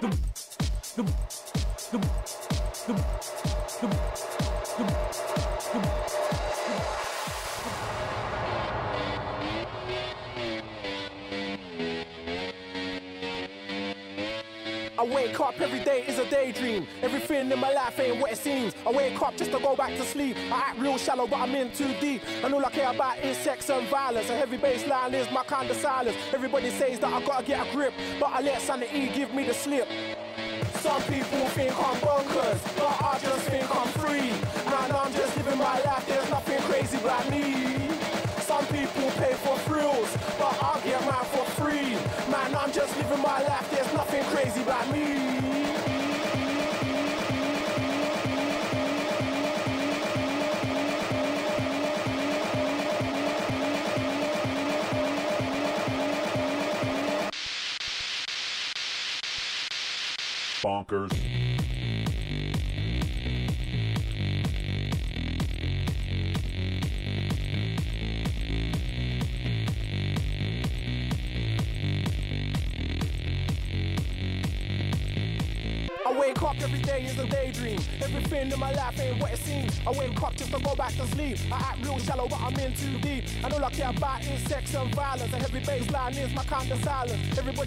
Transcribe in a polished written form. I wake up, every day is a daydream. Everything in my life ain't what it seems. I wake up just to go back to sleep. I act real shallow, but I'm in too deep. And all I care about is sex and violence. A heavy baseline is my kind of silence. Everybody says that I gotta get a grip, but I let sanity give me the slip. Some people think I'm bonkers, but I just think I'm free. And I'm just living my life, there's nothing crazy about me. Some people pay for thrills, but I get mine for free. Man, I'm just living my life, there's nothing crazy about me. Bonkers. I wake up, every day is a daydream. Everything in my life ain't what it seems. I wake up just to go back to sleep. I act real shallow, but I'm in too deep. And all I care about is sex and violence. A heavy bass line is my kind of silence. Everybody